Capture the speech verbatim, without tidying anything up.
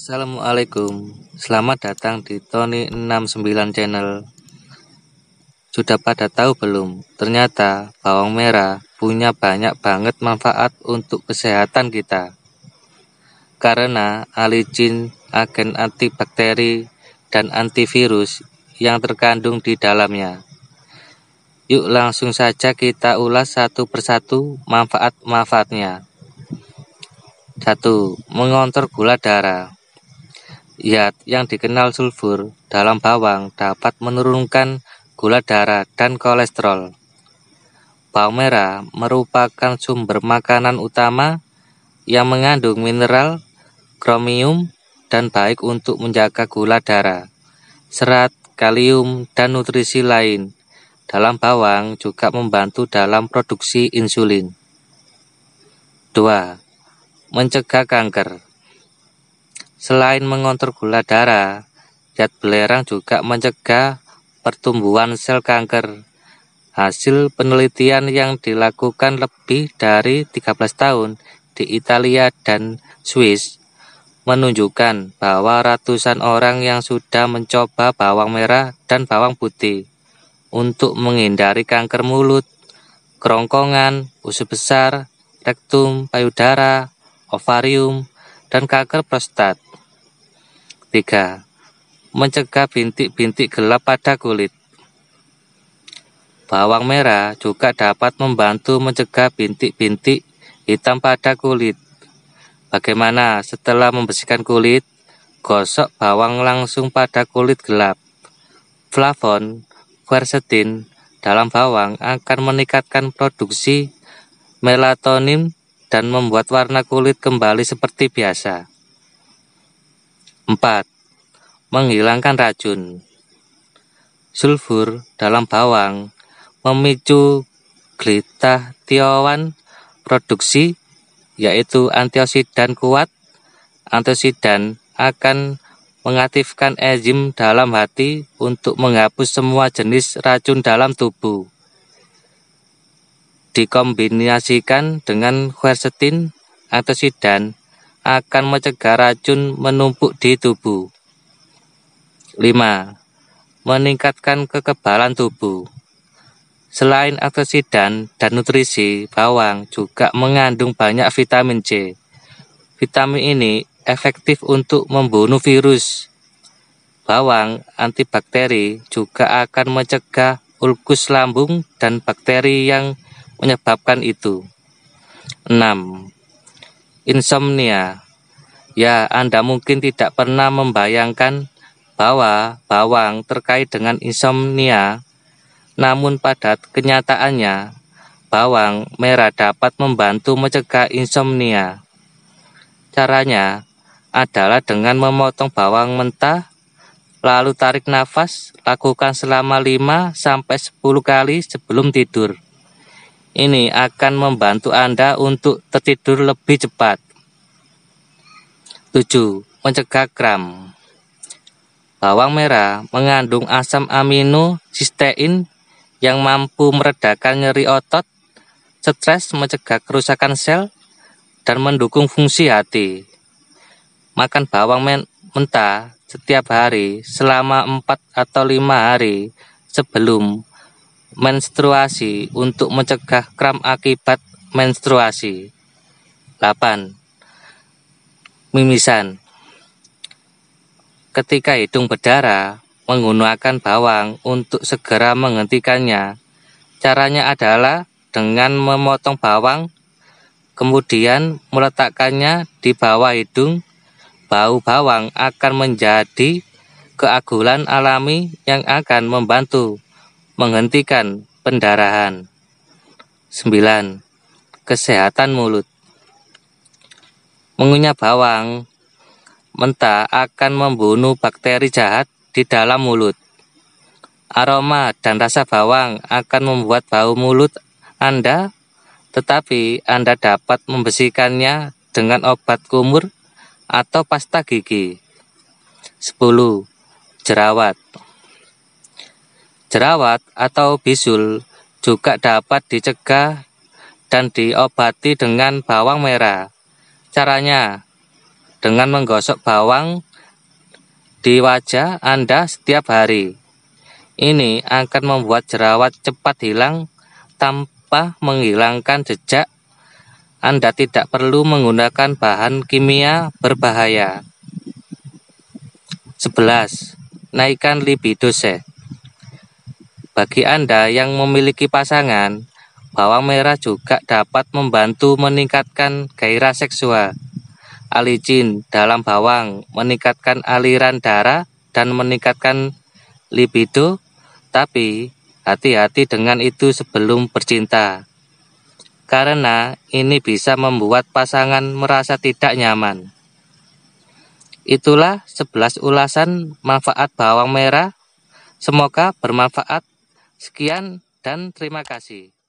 Assalamualaikum, selamat datang di Tony enam sembilan Channel. Sudah pada tahu belum? Ternyata bawang merah punya banyak banget manfaat untuk kesehatan kita. Karena alicin, agen antibakteri dan antivirus yang terkandung di dalamnya. Yuk langsung saja kita ulas satu persatu manfaat-manfaatnya. Satu, mengontrol gula darah. Zat yang dikenal sulfur dalam bawang dapat menurunkan gula darah dan kolesterol. Bawang merah merupakan sumber makanan utama yang mengandung mineral, kromium, dan baik untuk menjaga gula darah. Serat, kalium, dan nutrisi lain dalam bawang juga membantu dalam produksi insulin. Dua, mencegah kanker. Selain mengontrol gula darah, zat belerang juga mencegah pertumbuhan sel kanker. Hasil penelitian yang dilakukan lebih dari tiga belas tahun di Italia dan Swiss menunjukkan bahwa ratusan orang yang sudah mencoba bawang merah dan bawang putih untuk menghindari kanker mulut, kerongkongan, usus besar, rektum, payudara, ovarium, dan kanker prostat. Tiga, mencegah bintik-bintik gelap pada kulit. Bawang merah juga dapat membantu mencegah bintik-bintik hitam pada kulit. Bagaimana setelah membersihkan kulit, gosok bawang langsung pada kulit gelap. Flavon, quercetin dalam bawang akan meningkatkan produksi melatonin dan membuat warna kulit kembali seperti biasa. Empat, menghilangkan racun. Sulfur dalam bawang memicu glitah tiawan produksi, yaitu antioksidan kuat. Antioksidan akan mengaktifkan enzim dalam hati untuk menghapus semua jenis racun dalam tubuh. Dikombinasikan dengan quercetin, antioksidan akan mencegah racun menumpuk di tubuh. Lima, meningkatkan kekebalan tubuh. Selain antioksidan dan nutrisi, bawang juga mengandung banyak vitamin C. Vitamin ini efektif untuk membunuh virus. Bawang antibakteri juga akan mencegah ulkus lambung dan bakteri yang menyebabkan itu. Enam, insomnia. Ya, Anda mungkin tidak pernah membayangkan bahwa bawang terkait dengan insomnia, namun pada kenyataannya bawang merah dapat membantu mencegah insomnia. Caranya adalah dengan memotong bawang mentah, lalu tarik nafas, lakukan selama lima sampai sepuluh kali sebelum tidur. Ini akan membantu Anda untuk tertidur lebih cepat. Tujuh, mencegah kram. Bawang merah mengandung asam amino sistein yang mampu meredakan nyeri otot, stres, mencegah kerusakan sel, dan mendukung fungsi hati. Makan bawang mentah setiap hari selama empat atau lima hari sebelum menstruasi untuk mencegah kram akibat menstruasi. Delapan, mimisan. Ketika hidung berdarah, menggunakan bawang untuk segera menghentikannya. Caranya adalah dengan memotong bawang, kemudian meletakkannya di bawah hidung. Bau bawang akan menjadi keagulan alami yang akan membantu menghentikan pendarahan. Sembilan, kesehatan mulut. Mengunyah bawang mentah akan membunuh bakteri jahat di dalam mulut. Aroma dan rasa bawang akan membuat bau mulut Anda, tetapi Anda dapat membersihkannya dengan obat kumur atau pasta gigi. Sepuluh, jerawat. Jerawat atau bisul juga dapat dicegah dan diobati dengan bawang merah. Caranya dengan menggosok bawang di wajah Anda setiap hari. Ini akan membuat jerawat cepat hilang tanpa menghilangkan jejak. Anda tidak perlu menggunakan bahan kimia berbahaya. sebelas. Naikkan libido sex. Bagi Anda yang memiliki pasangan, bawang merah juga dapat membantu meningkatkan gairah seksual. Alicin dalam bawang meningkatkan aliran darah dan meningkatkan libido, tapi hati-hati dengan itu sebelum bercinta, karena ini bisa membuat pasangan merasa tidak nyaman. Itulah sebelas ulasan manfaat bawang merah. Semoga bermanfaat. Sekian dan terima kasih.